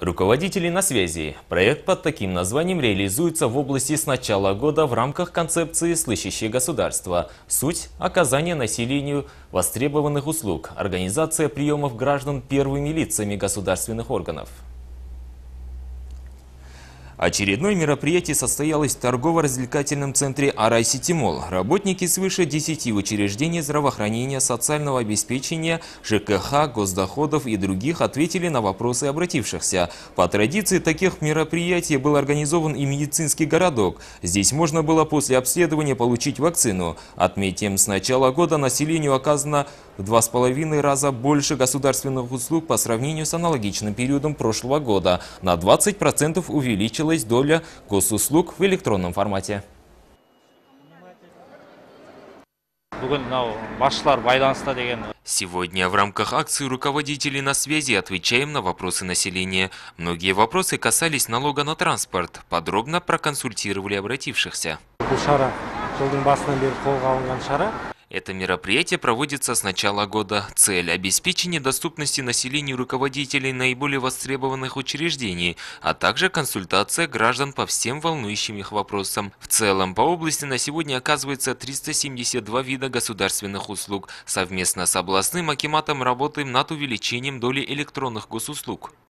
Руководители на связи. Проект под таким названием реализуется в области с начала года в рамках концепции «Слышащее государство». Суть – оказание населению востребованных услуг, организация приемов граждан первыми лицами государственных органов. Очередное мероприятие состоялось в торгово-развлекательном центре «Арай Ситимол». Работники свыше 10 учреждений здравоохранения, социального обеспечения, ЖКХ, госдоходов и других ответили на вопросы обратившихся. По традиции таких мероприятий был организован и медицинский городок. Здесь можно было после обследования получить вакцину. Отметим, с начала года населению оказано в 2,5 раза больше государственных услуг по сравнению с аналогичным периодом прошлого года. На 20% увеличилось доля госуслуг в электронном формате. Сегодня в рамках акции «Руководители на связи» отвечаем на вопросы населения. Многие вопросы касались налога на транспорт. Подробно проконсультировали обратившихся. Это мероприятие проводится с начала года. Цель – обеспечение доступности населению руководителей наиболее востребованных учреждений, а также консультация граждан по всем волнующим их вопросам. В целом, по области на сегодня оказывается 372 вида государственных услуг. Совместно с областным акиматом работаем над увеличением доли электронных госуслуг.